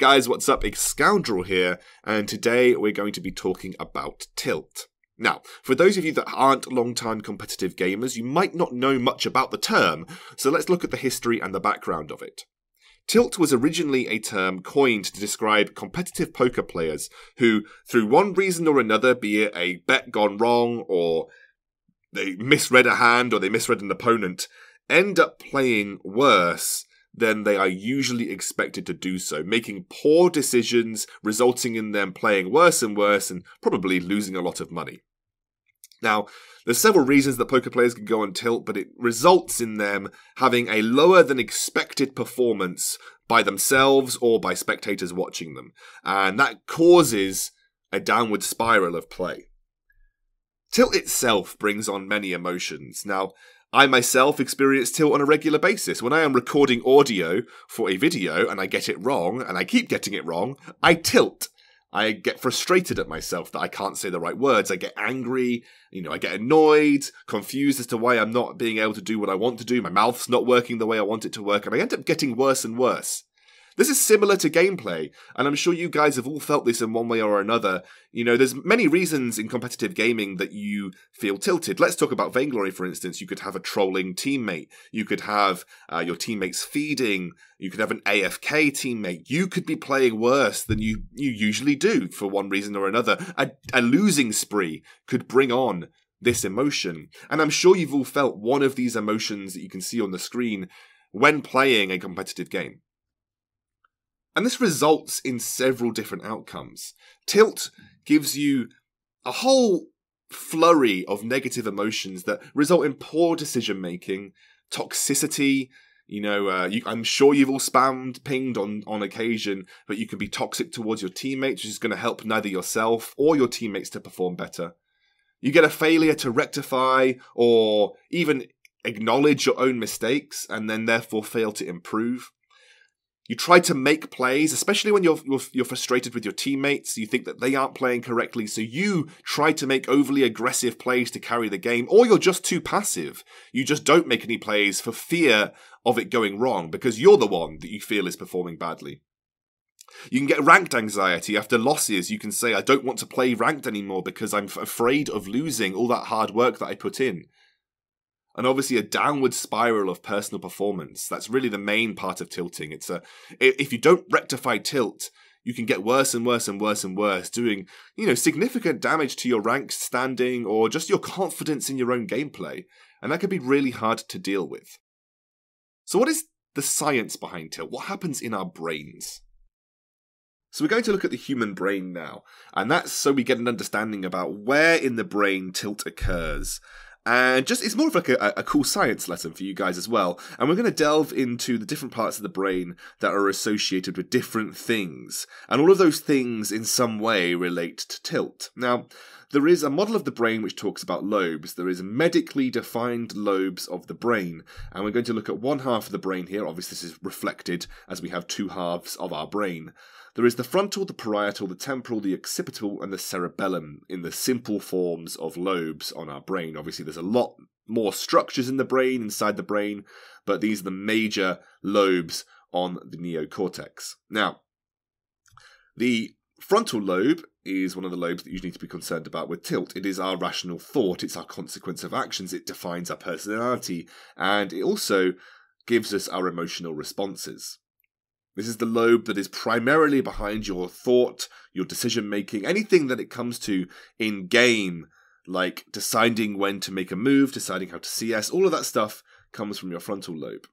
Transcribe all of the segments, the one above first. guys, what's up? Excoundrel here, and today we're going to be talking about Tilt. Now, for those of you that aren't long-time competitive gamers, you might not know much about the term, so let's look at the history and the background of it. Tilt was originally a term coined to describe competitive poker players who, through one reason or another, be it a bet gone wrong, or they misread a hand, or they misread an opponent, end up playing worse than they are usually expected to do so, making poor decisions, resulting in them playing worse and worse, and probably losing a lot of money. Now, there's several reasons that poker players can go on tilt, but it results in them having a lower than expected performance by themselves or by spectators watching them, and that causes a downward spiral of play. Tilt itself brings on many emotions. Now, I myself experience tilt on a regular basis. When I am recording audio for a video and I get it wrong, and I keep getting it wrong, I tilt. I get frustrated at myself that I can't say the right words. I get angry, I get annoyed, confused as to why I'm not being able to do what I want to do. My mouth's not working the way I want it to work, and I end up getting worse and worse. This is similar to gameplay, and I'm sure you guys have all felt this in one way or another. There's many reasons in competitive gaming that you feel tilted. Let's talk about Vainglory, for instance. You could have a trolling teammate. You could have your teammates feeding. You could have an AFK teammate. You could be playing worse than you usually do for one reason or another. A losing spree could bring on this emotion. And I'm sure you've all felt one of these emotions that you can see on the screen when playing a competitive game. And this results in several different outcomes. Tilt gives you a whole flurry of negative emotions that result in poor decision-making, toxicity. I'm sure you've all spammed, pinged on occasion, but you can be toxic towards your teammates, which is going to help neither yourself or your teammates to perform better. You get a failure to rectify or even acknowledge your own mistakes and then therefore fail to improve. You try to make plays, especially when you're frustrated with your teammates. You think that they aren't playing correctly, so you try to make overly aggressive plays to carry the game, or you're just too passive. You just don't make any plays for fear of it going wrong, because you're the one that you feel is performing badly. You can get ranked anxiety. After losses, you can say, I don't want to play ranked anymore because I'm afraid of losing all that hard work that I put in. And obviously a downward spiral of personal performance. That's really the main part of tilting. If you don't rectify tilt, you can get worse and worse and worse and worse, doing, significant damage to your rank standing or just your confidence in your own gameplay. And that can be really hard to deal with. So what is the science behind tilt? What happens in our brains? So we're going to look at the human brain now. And that's so we get an understanding about where in the brain tilt occurs. And it's more of like a cool science lesson for you guys as well. And we're going to delve into the different parts of the brain that are associated with different things. And all of those things in some way relate to tilt. Now, there is a model of the brain which talks about lobes. There is medically defined lobes of the brain. And we're going to look at one half of the brain here. Obviously, this is reflected as we have two halves of our brain. There is the frontal, the parietal, the temporal, the occipital, and the cerebellum in the simple forms of lobes on our brain. Obviously, there's a lot more structures in the brain, inside the brain, but these are the major lobes on the neocortex. Now, the frontal lobe is one of the lobes that you need to be concerned about with tilt. It is our rational thought. It's our consequence of actions. It defines our personality, and it also gives us our emotional responses. This is the lobe that is primarily behind your thought, your decision-making, anything that it comes to in game, like deciding when to make a move, deciding how to CS, all of that stuff comes from your frontal lobe.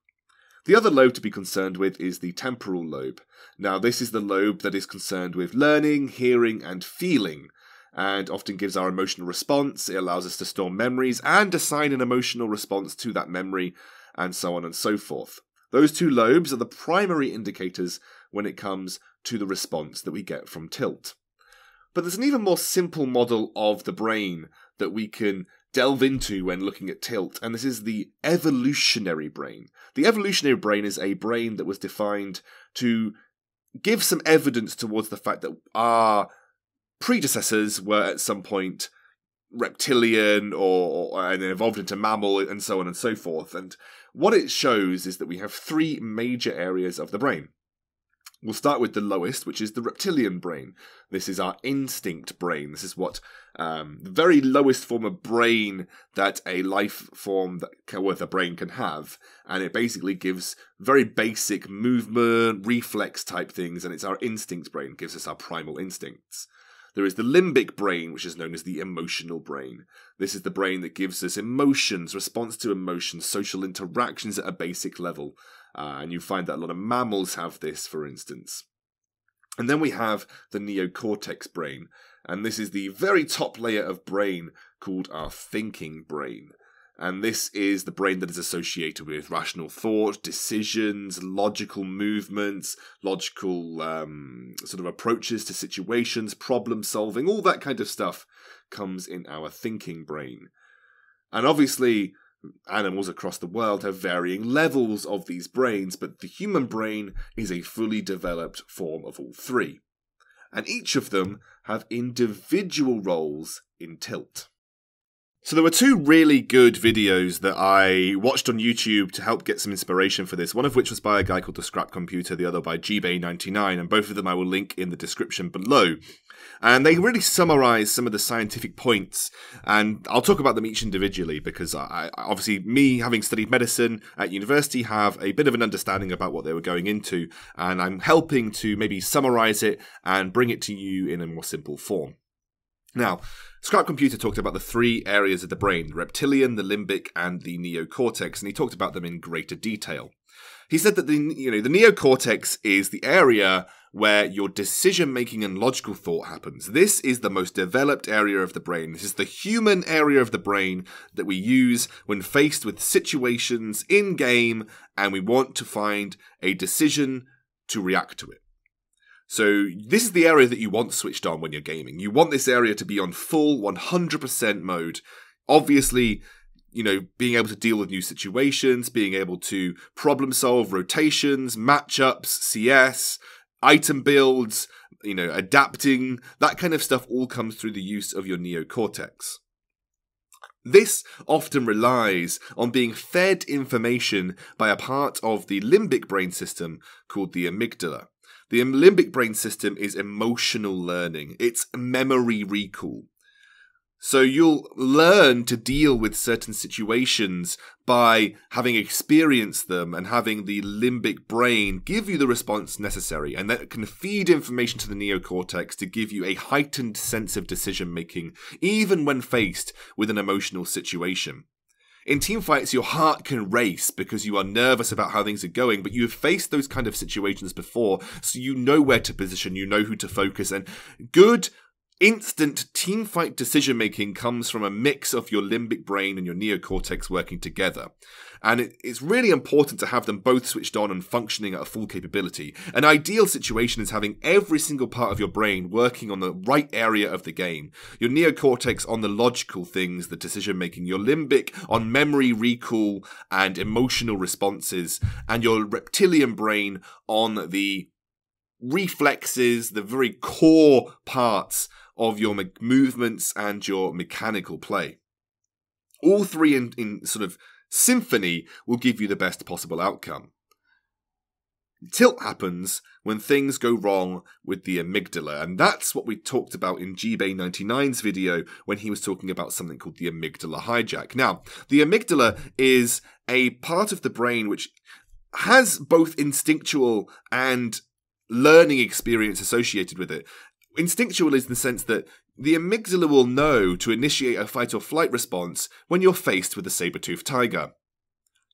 The other lobe to be concerned with is the temporal lobe. Now, this is the lobe that is concerned with learning, hearing, and feeling, and often gives our emotional response. It allows us to store memories and assign an emotional response to that memory, and so on and so forth. Those two lobes are the primary indicators when it comes to the response that we get from tilt. But there's an even more simple model of the brain that we can delve into when looking at tilt, and this is the evolutionary brain. The evolutionary brain is a brain that was defined to give some evidence towards the fact that our predecessors were at some point reptilian and evolved into mammal and so on and so forth. And what it shows is that we have three major areas of the brain. We'll start with the lowest, which is the reptilian brain. This is our instinct brain. This is what the very lowest form of brain that a life form with a brain can have. And it basically gives very basic movement, reflex type things. And it's our instinct brain, gives us our primal instincts. There is the limbic brain, which is known as the emotional brain. This is the brain that gives us emotions, response to emotions, social interactions at a basic level. And you find that a lot of mammals have this, for instance. And then we have the neocortex brain. And this is the very top layer of brain called our thinking brain. And this is the brain that is associated with rational thought, decisions, logical movements, logical sort of approaches to situations, problem solving, all that kind of stuff comes in our thinking brain. And obviously, animals across the world have varying levels of these brains, but the human brain is a fully developed form of all three. And each of them have individual roles in tilt. So there were two really good videos that I watched on YouTube to help get some inspiration for this, one of which was by a guy called The Scrap Computer, the other by GBay99, and both of them I will link in the description below. And they really summarize some of the scientific points, and I'll talk about them each individually because I obviously, me having studied medicine at university, have a bit of an understanding about what they were going into, and I'm helping to maybe summarize it and bring it to you in a more simple form. Now, Scrap Computer talked about the three areas of the brain, the reptilian, the limbic, and the neocortex, and he talked about them in greater detail. He said that the neocortex is the area where your decision-making and logical thought happens. This is the most developed area of the brain. This is the human area of the brain that we use when faced with situations in-game, and we want to find a decision to react to it. So this is the area that you want switched on when you're gaming. You want this area to be on full 100% mode. Obviously, you know, being able to deal with new situations, being able to problem solve rotations, matchups, CS, item builds, you know, adapting, that kind of stuff all comes through the use of your neocortex. This often relies on being fed information by a part of the limbic brain system called the amygdala. The limbic brain system is emotional learning. It's memory recall. So you'll learn to deal with certain situations by having experienced them and having the limbic brain give you the response necessary. And that can feed information to the neocortex to give you a heightened sense of decision-making, even when faced with an emotional situation. In teamfights, your heart can race because you are nervous about how things are going, but you have faced those kind of situations before, so you know where to position, you know who to focus, and good, instant teamfight decision-making comes from a mix of your limbic brain and your neocortex working together. And it's really important to have them both switched on and functioning at a full capability. An ideal situation is having every single part of your brain working on the right area of the game. Your neocortex on the logical things, the decision-making, your limbic on memory recall and emotional responses, and your reptilian brain on the reflexes, the very core parts of your movements and your mechanical play. All three in sort of symphony will give you the best possible outcome. Tilt happens when things go wrong with the amygdala, and that's what we talked about in GBay99's video when he was talking about something called the amygdala hijack. Now, the amygdala is a part of the brain which has both instinctual and learning experience associated with it. Instinctual is in the sense that the amygdala will know to initiate a fight or flight response when you're faced with a saber-toothed tiger.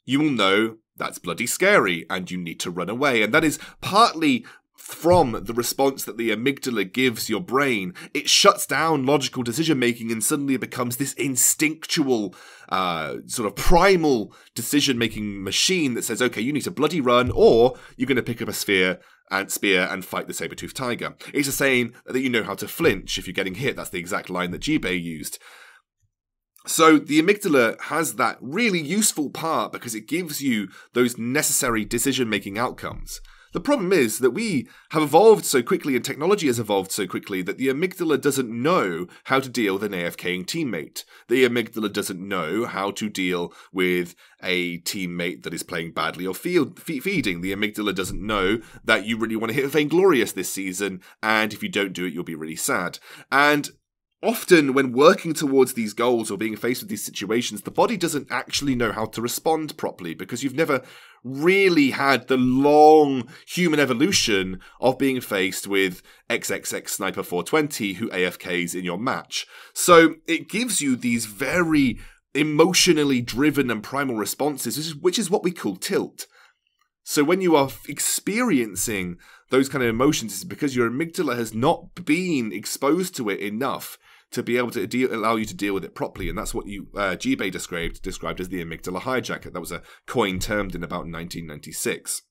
You will know that's bloody scary and you need to run away, and that is partly from the response that the amygdala gives your brain. It shuts down logical decision making and suddenly it becomes this instinctual sort of primal decision making machine that says, okay, you need to bloody run or you're going to pick up a spear and fight the saber-toothed tiger. It's the same that you know how to flinch if you're getting hit. That's the exact line that GBay used. So the amygdala has that really useful part because it gives you those necessary decision making outcomes. The problem is that we have evolved so quickly and technology has evolved so quickly that the amygdala doesn't know how to deal with an AFKing teammate. The amygdala doesn't know how to deal with a teammate that is playing badly or feeding. The amygdala doesn't know that you really want to hit Vainglorious this season, and if you don't do it, you'll be really sad. And often when working towards these goals or being faced with these situations, the body doesn't actually know how to respond properly because you've never really had the long human evolution of being faced with XXX Sniper 420 who AFKs in your match. So it gives you these very emotionally driven and primal responses, which is what we call tilt. So when you are experiencing those kind of emotions, it's because your amygdala has not been exposed to it enough to be able to allow you to deal with it properly. And that's what you GBay described as the amygdala hijacker. That was a coin termed in about 1996.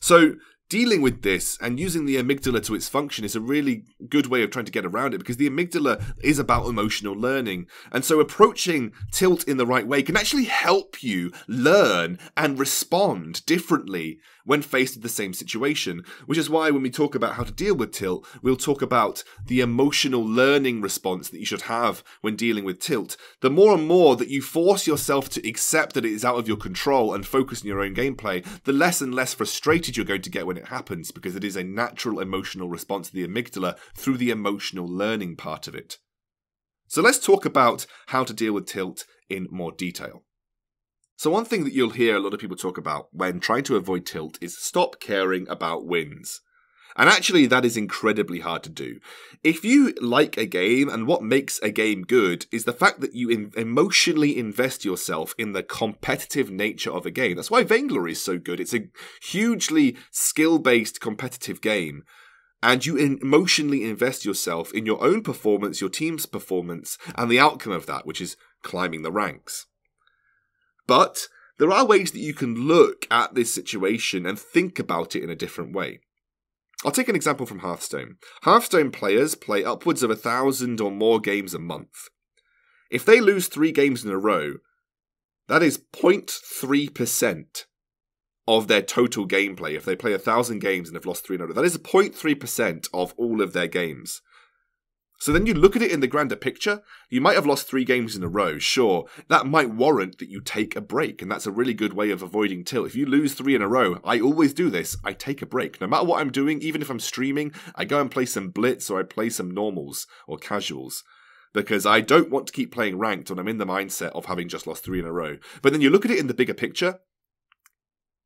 So dealing with this and using the amygdala to its function is a really good way of trying to get around it, because the amygdala is about emotional learning. And so approaching tilt in the right way can actually help you learn and respond differently when faced with the same situation, which is why when we talk about how to deal with tilt, we'll talk about the emotional learning response that you should have when dealing with tilt. The more and more that you force yourself to accept that it is out of your control and focus on your own gameplay, the less and less frustrated you're going to get when it happens, because it is a natural emotional response to the amygdala through the emotional learning part of it. So let's talk about how to deal with tilt in more detail. So one thing that you'll hear a lot of people talk about when trying to avoid tilt is stop caring about wins. And actually that is incredibly hard to do. If you like a game, and what makes a game good is the fact that you emotionally invest yourself in the competitive nature of a game. That's why Vainglory is so good. It's a hugely skill-based competitive game. And you emotionally invest yourself in your own performance, your team's performance, and the outcome of that, which is climbing the ranks. But there are ways that you can look at this situation and think about it in a different way. I'll take an example from Hearthstone. Hearthstone players play upwards of 1,000 or more games a month. If they lose 3 games in a row, that is 0.3% of their total gameplay. If they play 1,000 games and have lost 3 in a row, that is 0.3% of all of their games. So then you look at it in the grander picture. You might have lost 3 games in a row, sure. That might warrant that you take a break, and that's a really good way of avoiding tilt. If you lose 3 in a row, I always do this, I take a break. No matter what I'm doing, even if I'm streaming, I go and play some Blitz, or I play some normals or casuals, because I don't want to keep playing ranked when I'm in the mindset of having just lost 3 in a row. But then you look at it in the bigger picture,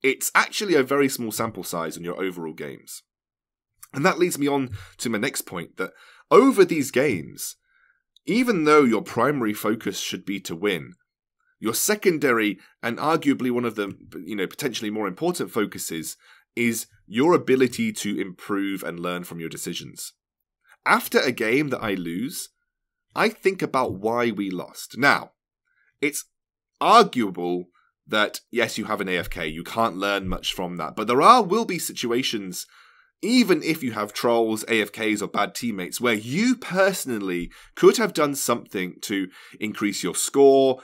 it's actually a very small sample size in your overall games. And that leads me on to my next point, that over these games, even though your primary focus should be to win, your secondary and arguably one of the potentially more important focuses is your ability to improve and learn from your decisions. After a game that I lose, I think about why we lost. Now, it's arguable that yes, you have an AFK, you can't learn much from that, but there will be situations, even if you have trolls, AFKs, or bad teammates, where you personally could have done something to increase your score,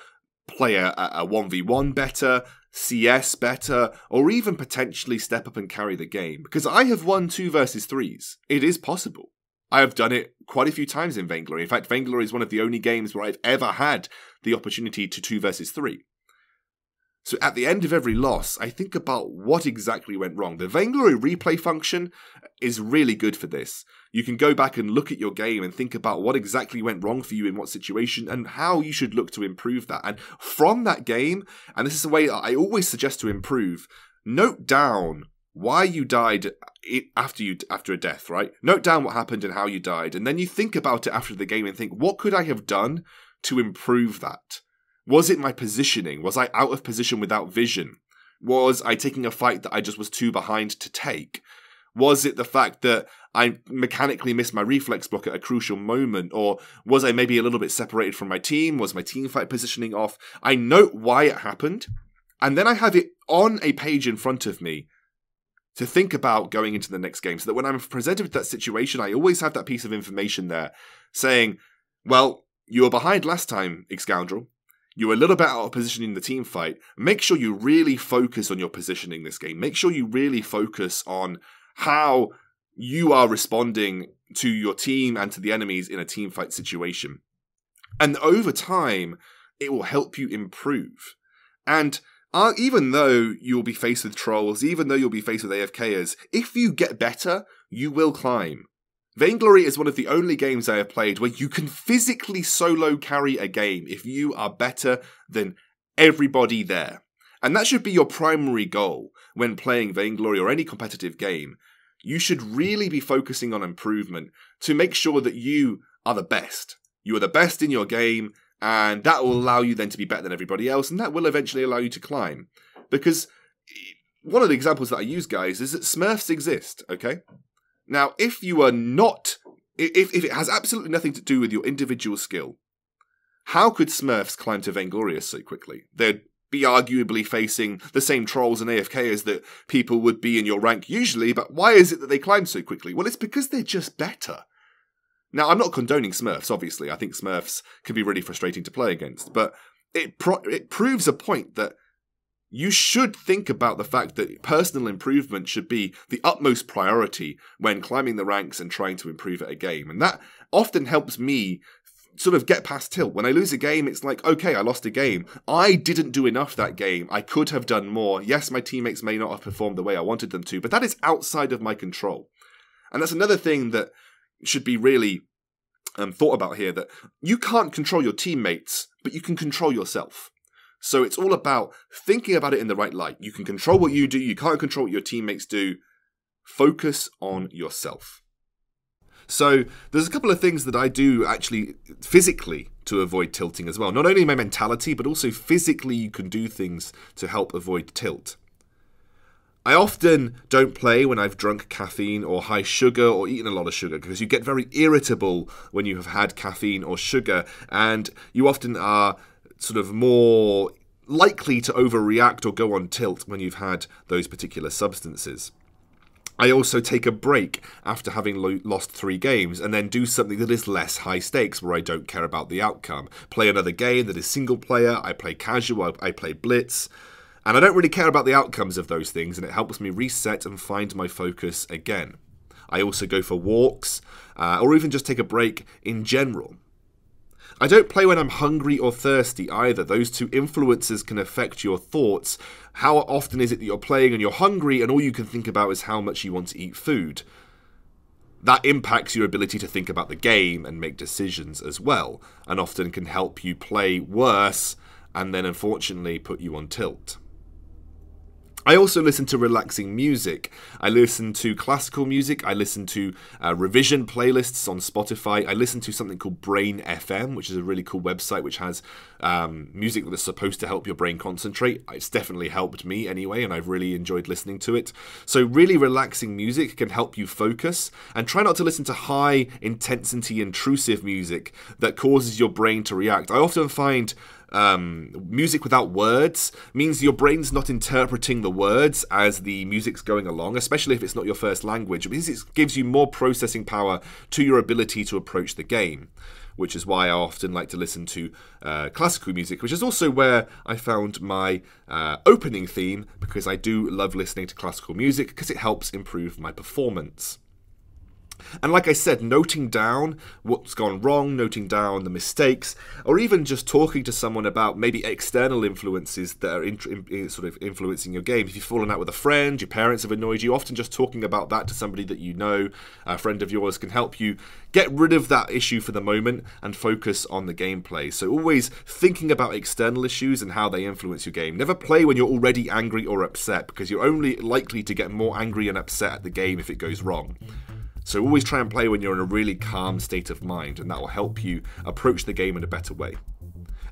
play a 1v1 better, CS better, or even potentially step up and carry the game. Because I have won 2v3s. It is possible. I have done it quite a few times in Vainglory. In fact, Vainglory is one of the only games where I've ever had the opportunity to 2v3. So at the end of every loss, I think about what exactly went wrong. The Vainglory replay function is really good for this. You can go back and look at your game and think about what exactly went wrong for you in what situation and how you should look to improve that. And from that game, and this is a way that I always suggest to improve, note down why you died after a death, right? Note down what happened and how you died. And then you think about it after the game and think, what could I have done to improve that? Was it my positioning? Was I out of position without vision? Was I taking a fight that I just was too behind to take? Was it the fact that I mechanically missed my reflex block at a crucial moment? Or was I maybe a little bit separated from my team? Was my team fight positioning off? I note why it happened, and then I have it on a page in front of me to think about going into the next game, so that when I'm presented with that situation, I always have that piece of information there saying, well, you were behind last time, Excoundrel. You're a little bit out of position in the team fight. Make sure you really focus on your positioning this game. Make sure you really focus on how you are responding to your team and to the enemies in a team fight situation. And over time, it will help you improve. And even though you'll be faced with trolls, even though you'll be faced with AFKers, if you get better, you will climb. Vainglory is one of the only games I have played where you can physically solo carry a game if you are better than everybody there. And that should be your primary goal when playing Vainglory or any competitive game. You should really be focusing on improvement to make sure that you are the best. You are the best in your game, and that will allow you then to be better than everybody else, and that will eventually allow you to climb. Because one of the examples that I use, guys, is that Smurfs exist, okay? Now, if you are not, if it has absolutely nothing to do with your individual skill, how could Smurfs climb to Vainglory so quickly? They'd be arguably facing the same trolls and AFKers that people would be in your rank usually, but why is it that they climb so quickly? Well, it's because they're just better. Now, I'm not condoning Smurfs, obviously. I think Smurfs can be really frustrating to play against, but it proves a point that you should think about the fact that personal improvement should be the utmost priority when climbing the ranks and trying to improve at a game. And that often helps me sort of get past tilt. When I lose a game, it's like, okay, I lost a game. I didn't do enough that game. I could have done more. Yes, my teammates may not have performed the way I wanted them to, but that is outside of my control. And that's another thing that should be really thought about here, that you can't control your teammates, but you can control yourself. So it's all about thinking about it in the right light. You can control what you do. You can't control what your teammates do. Focus on yourself. So there's a couple of things that I do actually physically to avoid tilting as well. Not only my mentality, but also physically you can do things to help avoid tilt. I often don't play when I've drunk caffeine or high sugar or eaten a lot of sugar, because you get very irritable when you have had caffeine or sugar, and you often are sort of more likely to overreact or go on tilt when you've had those particular substances. I also take a break after having lost 3 games and then do something that is less high stakes where I don't care about the outcome. Play another game that is single player, I play casual, I play blitz, and I don't really care about the outcomes of those things, and it helps me reset and find my focus again. I also go for walks or even just take a break in general. I don't play when I'm hungry or thirsty either. Those two influences can affect your thoughts. How often is it that you're playing and you're hungry and all you can think about is how much you want to eat food? That impacts your ability to think about the game and make decisions as well, and often can help you play worse and then unfortunately put you on tilt. I also listen to relaxing music. I listen to classical music. I listen to revision playlists on Spotify. I listen to something called Brain FM, which is a really cool website which has music that's supposed to help your brain concentrate. It's definitely helped me anyway, and I've really enjoyed listening to it. So really relaxing music can help you focus, and try not to listen to high intensity, intrusive music that causes your brain to react. I often find music without words means your brain's not interpreting the words as the music's going along, especially if it's not your first language, because it gives you more processing power to your ability to approach the game, which is why I often like to listen to classical music, which is also where I found my opening theme, because I do love listening to classical music because it helps improve my performance. And like I said, noting down what's gone wrong, noting down the mistakes, or even just talking to someone about maybe external influences that are sort of influencing your game. If you've fallen out with a friend, your parents have annoyed you, often just talking about that to somebody that you know, a friend of yours, can help you get rid of that issue for the moment and focus on the gameplay. So always thinking about external issues and how they influence your game. Never play when you're already angry or upset, because you're only likely to get more angry and upset at the game if it goes wrong. So always try and play when you're in a really calm state of mind, and that will help you approach the game in a better way.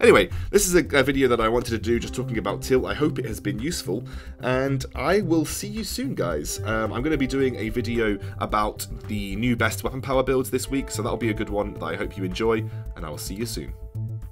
Anyway, this is a video that I wanted to do just talking about tilt. I hope it has been useful, and I will see you soon, guys. I'm going to be doing a video about the new best weapon power builds this week, so that'll be a good one that I hope you enjoy, and I will see you soon.